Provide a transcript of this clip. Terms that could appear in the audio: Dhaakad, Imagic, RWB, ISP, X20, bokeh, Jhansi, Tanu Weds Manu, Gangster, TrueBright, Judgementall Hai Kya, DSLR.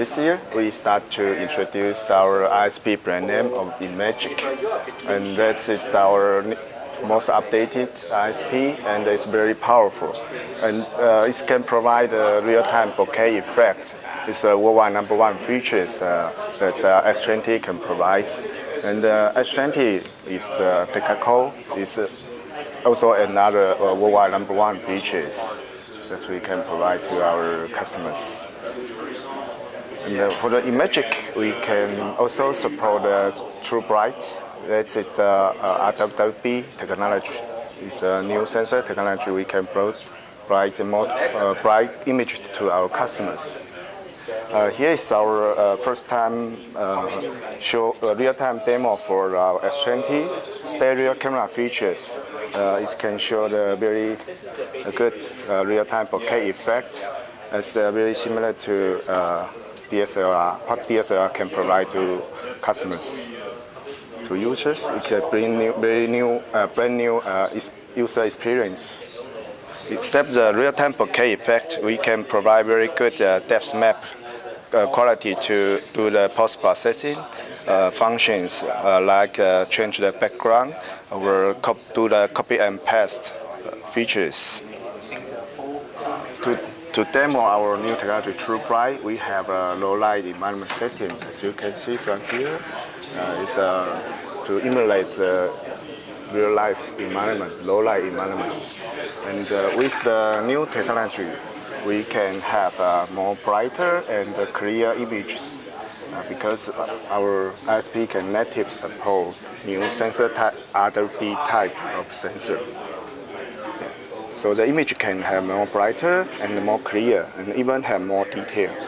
This year, we start to introduce our ISP brand name of Imagic, and that's our most updated ISP, and it's very powerful. And it can provide real-time bokeh effect. It's a worldwide #1 features that X20 can provide. And X20 is technical. It's also another worldwide #1 features that we can provide to our customers. And for the Imagic, we can also support TrueBright. That's it, RWB technology. It's a new sensor technology. We can provide more bright image to our customers. Here is our first time show real-time demo for our X20 stereo camera features. It can show the very good real-time bokeh effect. It's very similar to DSLR, what DSLR can provide to customers, to users. It can bring brand new user experience. Except the real-time bokeh effect, we can provide very good depth map quality to do the post-processing functions, like change the background or do the copy and paste features. To demo our new technology, TrueBright, we have a low-light environment setting, as you can see from here. It's to emulate the real-life environment, low-light environment. And with the new technology, we can have more brighter and clear images because our ISP can native support new sensor type, RWB type of sensor. So the image can have more brighter and more clear, and even have more detail.